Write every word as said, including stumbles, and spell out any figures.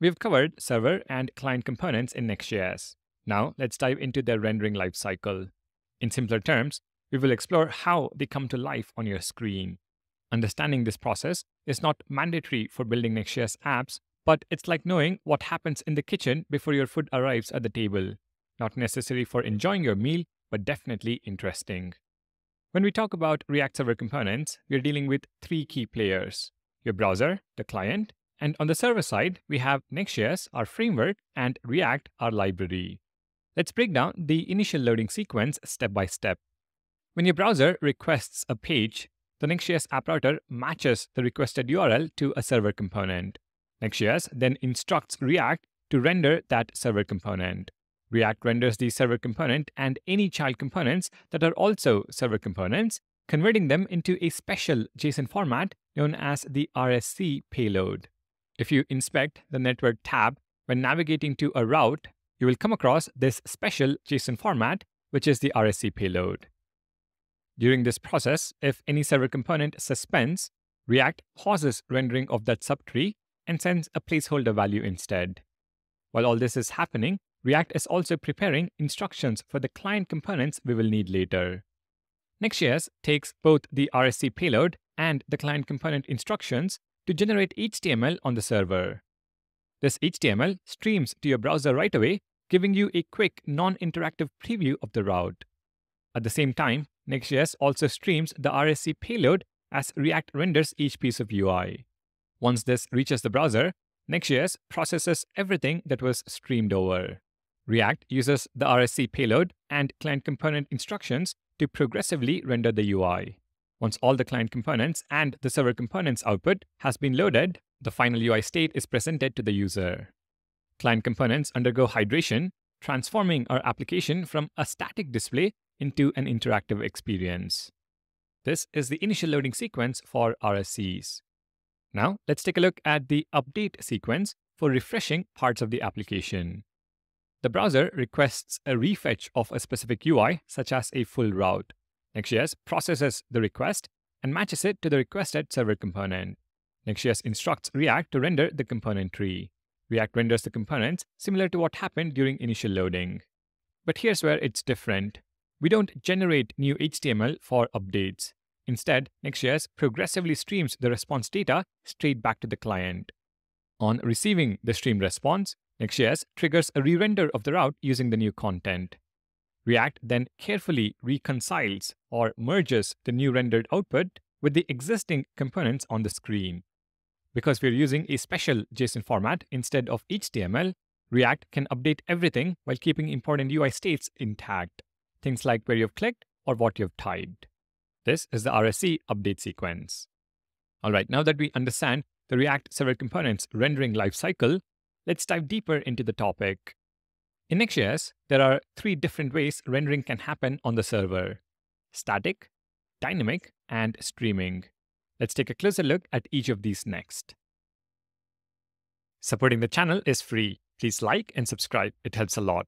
We've covered server and client components in Next.js. Now let's dive into their rendering lifecycle. In simpler terms, we will explore how they come to life on your screen. Understanding this process is not mandatory for building Next.js apps, but it's like knowing what happens in the kitchen before your food arrives at the table. Not necessary for enjoying your meal, but definitely interesting. When we talk about React Server Components, we're dealing with three key players: your browser, the client, and on the server side, we have Next.js, our framework, and React, our library. Let's break down the initial loading sequence step by step. When your browser requests a page, the Next.js app router matches the requested U R L to a server component. Next.js then instructs React to render that server component. React renders the server component and any child components that are also server components, converting them into a special JSON format known as the R S C payload. If you inspect the network tab when navigating to a route, you will come across this special JSON format, which is the R S C payload. During this process, if any server component suspends, React pauses rendering of that subtree and sends a placeholder value instead. While all this is happening, React is also preparing instructions for the client components we will need later. Next.js takes both the R S C payload and the client component instructions to generate H T M L on the server. This H T M L streams to your browser right away, giving you a quick, non-interactive preview of the route. At the same time, Next.js also streams the R S C payload as React renders each piece of U I. Once this reaches the browser, Next.js processes everything that was streamed over. React uses the R S C payload and client component instructions to progressively render the U I. Once all the client components and the server components output has been loaded, the final U I state is presented to the user. Client components undergo hydration, transforming our application from a static display into an interactive experience. This is the initial loading sequence for R S Cs. Now let's take a look at the update sequence for refreshing parts of the application. The browser requests a refetch of a specific U I, such as a full route. Next.js processes the request and matches it to the requested server component. Next.js instructs React to render the component tree. React renders the components similar to what happened during initial loading. But here's where it's different. We don't generate new H T M L for updates. Instead, Next.js progressively streams the response data straight back to the client. On receiving the streamed response, Next.js triggers a re-render of the route using the new content. React then carefully reconciles or merges the new rendered output with the existing components on the screen. Because we're using a special JSON format instead of H T M L, React can update everything while keeping important U I states intact, things like where you've clicked or what you've typed. This is the R S C update sequence. All right, now that we understand the React Server Components rendering lifecycle, let's dive deeper into the topic. In Next.js, there are three different ways rendering can happen on the server: static, dynamic, and streaming. Let's take a closer look at each of these next. Supporting the channel is free. Please like and subscribe. It helps a lot.